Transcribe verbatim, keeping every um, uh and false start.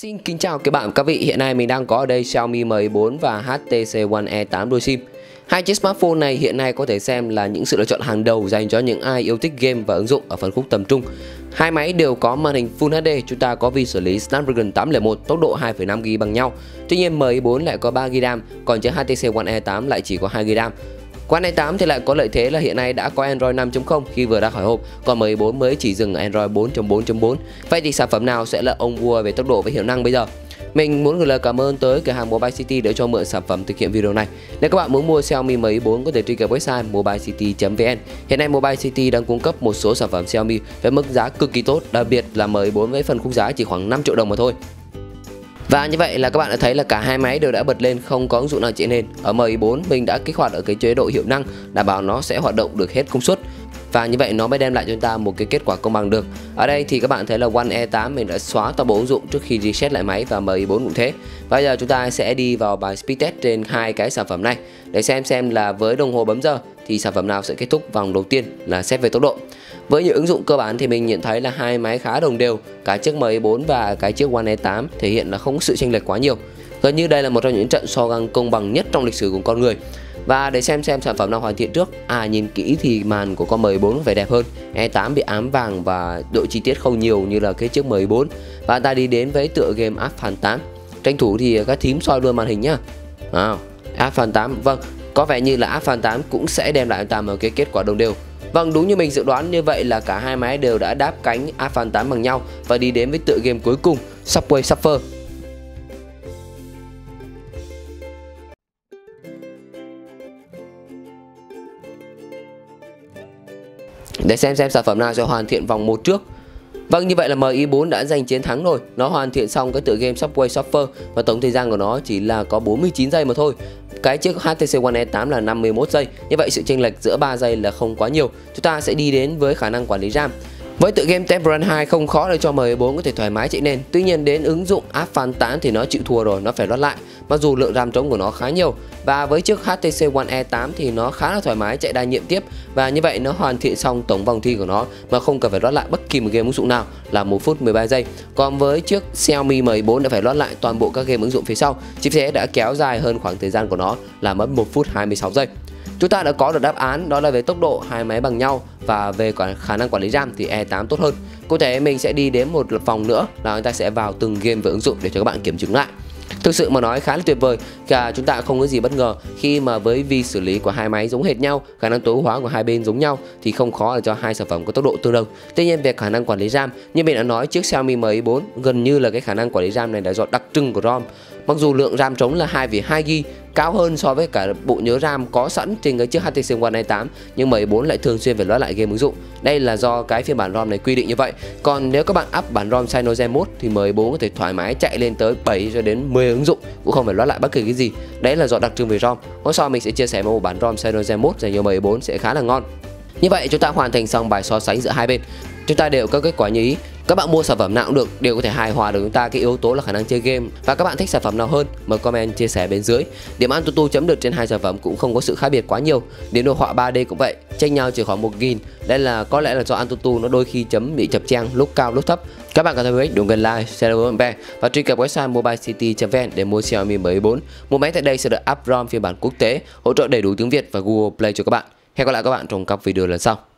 Xin kính chào các bạn, các vị. Hiện nay mình đang có ở đây Xiaomi Mi bốn và hát tê xê One E tám Dual Sim. Hai chiếc smartphone này hiện nay có thể xem là những sự lựa chọn hàng đầu dành cho những ai yêu thích game và ứng dụng ở phân khúc tầm trung. Hai máy đều có màn hình Full hát đê, chúng ta có vi xử lý Snapdragon tám không một, tốc độ hai phẩy năm gi-ga-bai bằng nhau. Tuy nhiên Mi bốn lại có ba gi-ga-bai RAM, còn chiếc hát tê xê One E tám lại chỉ có hai gi-ga-bai RAM. One E tám thì lại có lợi thế là hiện nay đã có Android năm chấm không khi vừa ra khỏi hộp, còn Mi bốn mới chỉ dừng ở Android bốn chấm bốn chấm bốn. Vậy thì sản phẩm nào sẽ là ông vua về tốc độ và hiệu năng bây giờ? Mình muốn gửi lời cảm ơn tới cửa hàng Mobile City đã cho mượn sản phẩm thực hiện video này. Nếu các bạn muốn mua Xiaomi Mi bốn có thể truy cập website mobile city chấm vn. Hiện nay Mobile City đang cung cấp một số sản phẩm Xiaomi với mức giá cực kỳ tốt, đặc biệt là Mi bốn với phân khúc giá chỉ khoảng năm triệu đồng mà thôi. Và như vậy là các bạn đã thấy là cả hai máy đều đã bật lên, không có ứng dụng nào trễ nền. Ở Mi bốn mình đã kích hoạt ở cái chế độ hiệu năng, đảm bảo nó sẽ hoạt động được hết công suất. Và như vậy nó mới đem lại cho chúng ta một cái kết quả công bằng được. Ở đây thì các bạn thấy là One E tám mình đã xóa toàn bộ ứng dụng trước khi reset lại máy và Mi bốn cũng thế. Bây giờ chúng ta sẽ đi vào bài speed test trên hai cái sản phẩm này để xem xem là với đồng hồ bấm giờ thì sản phẩm nào sẽ kết thúc vòng đầu tiên là xét về tốc độ. Với những ứng dụng cơ bản thì mình nhận thấy là hai máy khá đồng đều, cả chiếc Mi bốn và cái chiếc One E tám thể hiện là không có sự chênh lệch quá nhiều. Gần như đây là một trong những trận so găng công bằng nhất trong lịch sử của con người. Và để xem xem sản phẩm nào hoàn thiện trước. À, nhìn kỹ thì màn của con Mi bốn phải đẹp hơn. E tám bị ám vàng và độ chi tiết không nhiều như là cái chiếc Mi bốn. Và ta đi đến với tựa game Asphalt tám. Tranh thủ thì các thím soi luôn màn hình nhá. À, Asphalt tám, vâng, có vẻ như là Asphalt tám cũng sẽ đem lại ta một cái kết quả đồng đều. Vâng, đúng như mình dự đoán, như vậy là cả hai máy đều đã đáp cánh Asphalt tám bằng nhau. Và đi đến với tựa game cuối cùng, Subway Surfer. Để xem xem sản phẩm nào sẽ hoàn thiện vòng một trước. Vâng, như vậy là Mi bốn đã giành chiến thắng rồi. Nó hoàn thiện xong cái tựa game Subway Surfer và tổng thời gian của nó chỉ là có bốn mươi chín giây mà thôi. Cái chiếc hát tê xê One E tám là năm mươi mốt giây. Như vậy sự chênh lệch giữa ba giây là không quá nhiều. Chúng ta sẽ đi đến với khả năng quản lý RAM. Với tựa game Temple Run hai không khó để cho Mi bốn có thể thoải mái chạy nền. Tuy nhiên đến ứng dụng Asphalt tám thì nó chịu thua rồi, nó phải lót lại. Mặc dù lượng RAM trống của nó khá nhiều. Và với chiếc hát tê xê One E tám thì nó khá là thoải mái chạy đa nhiệm tiếp. Và như vậy nó hoàn thiện xong tổng vòng thi của nó mà không cần phải lót lại bất kỳ một game ứng dụng nào là một phút mười ba giây. Còn với chiếc Xiaomi Mi bốn đã phải lót lại toàn bộ các game ứng dụng phía sau. Chính thế đã kéo dài hơn khoảng thời gian của nó là mất một phút hai mươi sáu giây. Chúng ta đã có được đáp án đó là về tốc độ hai máy bằng nhau và về khả năng quản lý RAM thì E tám tốt hơn. Cụ thể mình sẽ đi đến một vòng nữa là chúng ta sẽ vào từng game và ứng dụng để cho các bạn kiểm chứng lại. Thực sự mà nói khá là tuyệt vời, cả chúng ta không có gì bất ngờ khi mà với vi xử lý của hai máy giống hệt nhau, khả năng tối ưu hóa của hai bên giống nhau thì không khó để cho hai sản phẩm có tốc độ tương đồng. Tuy nhiên về khả năng quản lý RAM, như mình đã nói, chiếc Xiaomi Mi bốn gần như là cái khả năng quản lý RAM này là do đặc trưng của ROM. Mặc dù lượng RAM trống là hai phẩy hai gi-ga-bai cao hơn so với cả bộ nhớ RAM có sẵn trên cái chiếc hát tê xê One E tám, nhưng Mi bốn lại thường xuyên phải lót lại game ứng dụng. Đây là do cái phiên bản ROM này quy định như vậy. Còn nếu các bạn up bản ROM CyanogenMod thì Mi bốn có thể thoải mái chạy lên tới bảy cho đến mười ứng dụng cũng không phải lót lại bất kỳ cái gì. Đấy là do đặc trưng về ROM. Hôm sau mình sẽ chia sẻ một bản ROM CyanogenMod dành cho Mi bốn sẽ khá là ngon. Như vậy chúng ta hoàn thành xong bài so sánh giữa hai bên. Chúng ta đều có kết quả như ý. Các bạn mua sản phẩm nào cũng được, đều có thể hài hòa được chúng ta cái yếu tố là khả năng chơi game. Và các bạn thích sản phẩm nào hơn, mời comment chia sẻ bên dưới. Điểm Antutu chấm được trên hai sản phẩm cũng không có sự khác biệt quá nhiều. Điểm đồ họa ba D cũng vậy, chênh nhau chỉ khoảng một nghìn. Đây là có lẽ là do Antutu nó đôi khi chấm bị chập chang lúc cao lúc thấp. Các bạn có thể biết đừng quên like, share và truy cập website mobile city chấm vn để mua Xiaomi Mi bốn. Mua máy tại đây sẽ được up ROM phiên bản quốc tế, hỗ trợ đầy đủ tiếng Việt và Google Play cho các bạn. Hẹn gặp lại các bạn trong các video lần sau.